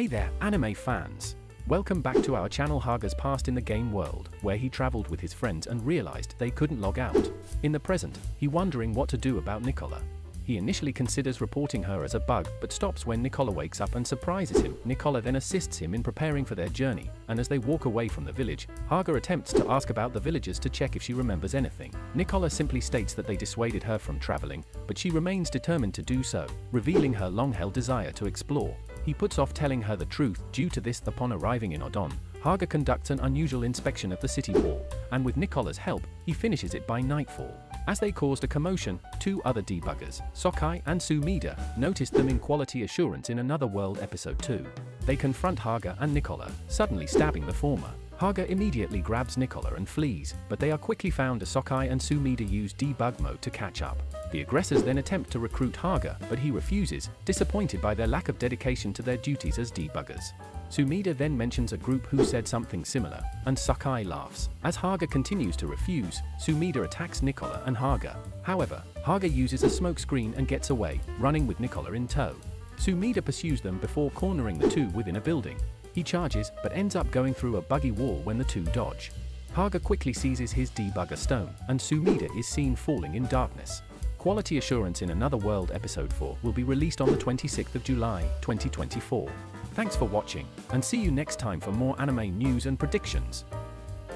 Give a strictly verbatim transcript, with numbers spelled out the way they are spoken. Hey there, anime fans! Welcome back to our channel Haga's Past in the Game World, where he traveled with his friends and realized they couldn't log out. In the present, he wondering what to do about Nicola. He initially considers reporting her as a bug, but stops when Nicola wakes up and surprises him. Nicola then assists him in preparing for their journey, and as they walk away from the village, Haga attempts to ask about the villagers to check if she remembers anything. Nicola simply states that they dissuaded her from traveling, but she remains determined to do so, revealing her long-held desire to explore. He puts off telling her the truth. Due to this, upon arriving in Odon, Haga conducts an unusual inspection of the city wall, and with Nicola's help, he finishes it by nightfall. As they caused a commotion, two other debuggers, Sokai and Sumida, noticed them in Quality Assurance in Another World Episode two. They confront Haga and Nicola, suddenly stabbing the former. Haga immediately grabs Nicola and flees, but they are quickly found as Sokai and Sumida use debug mode to catch up. The aggressors then attempt to recruit Haga, but he refuses, disappointed by their lack of dedication to their duties as debuggers. Sumida then mentions a group who said something similar, and Sokai laughs. As Haga continues to refuse, Sumida attacks Nicola and Haga. However, Haga uses a smokescreen and gets away, running with Nicola in tow. Sumida pursues them before cornering the two within a building. He charges, but ends up going through a buggy wall when the two dodge. Haga quickly seizes his debugger stone, and Sumida is seen falling in darkness. Quality Assurance in Another World Episode four will be released on the twenty-sixth of July, twenty twenty-four. Thanks for watching, and see you next time for more anime news and predictions.